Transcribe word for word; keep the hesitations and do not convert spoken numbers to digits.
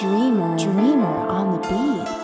Dreamer, dreamer on the beat.